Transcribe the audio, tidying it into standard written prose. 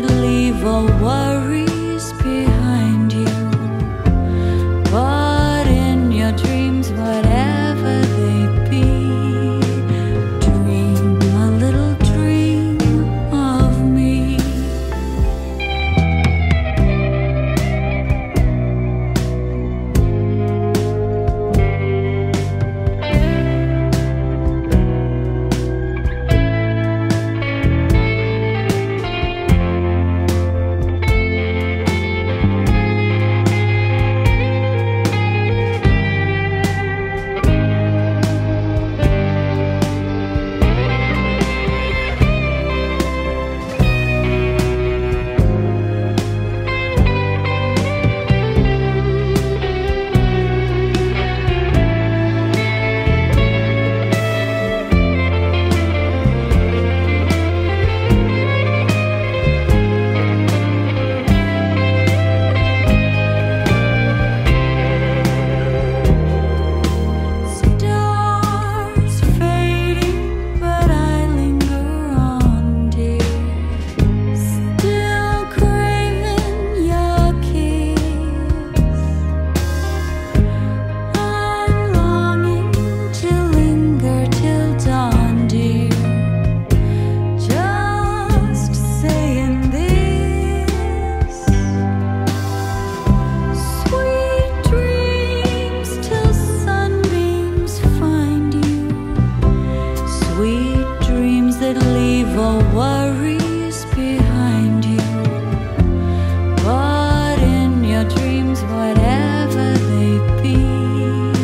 could leave all worries behind you, but in your dreams, whatever they be, dream a little dream of me. All worries behind you, but in your dreams, whatever they be.